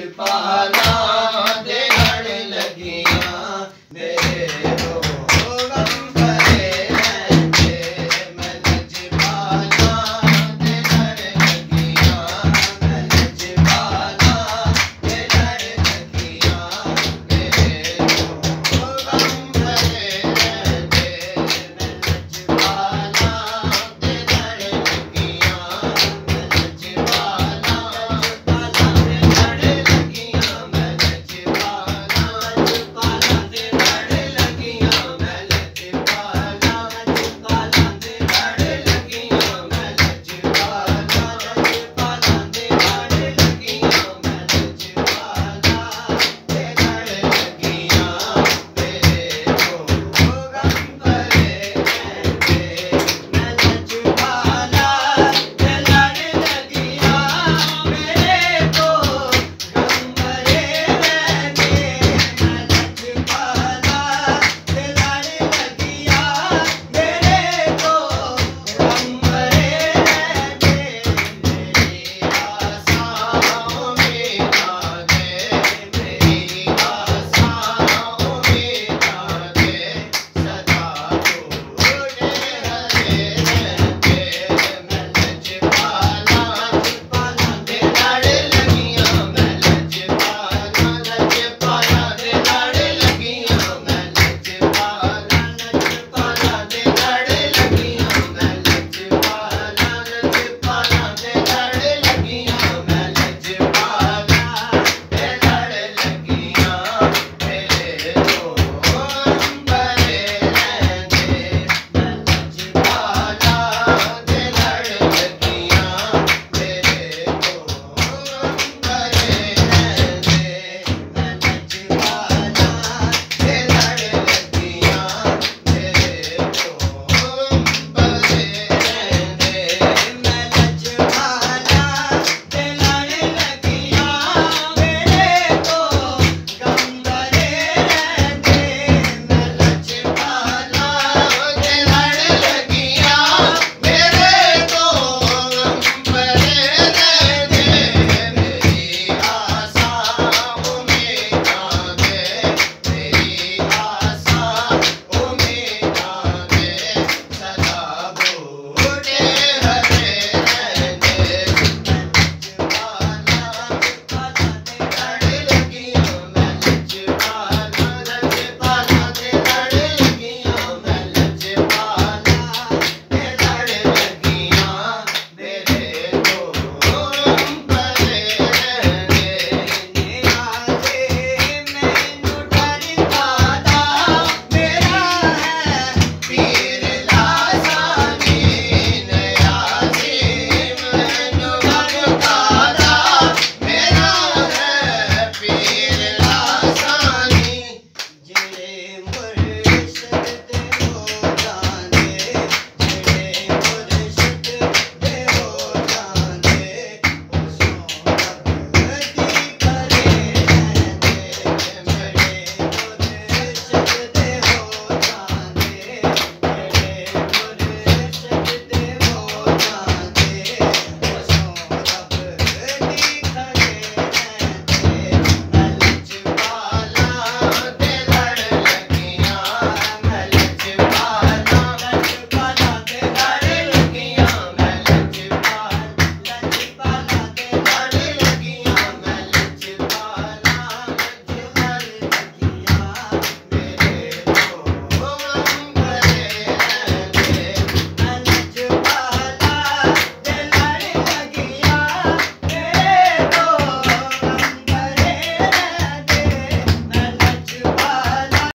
कृपा।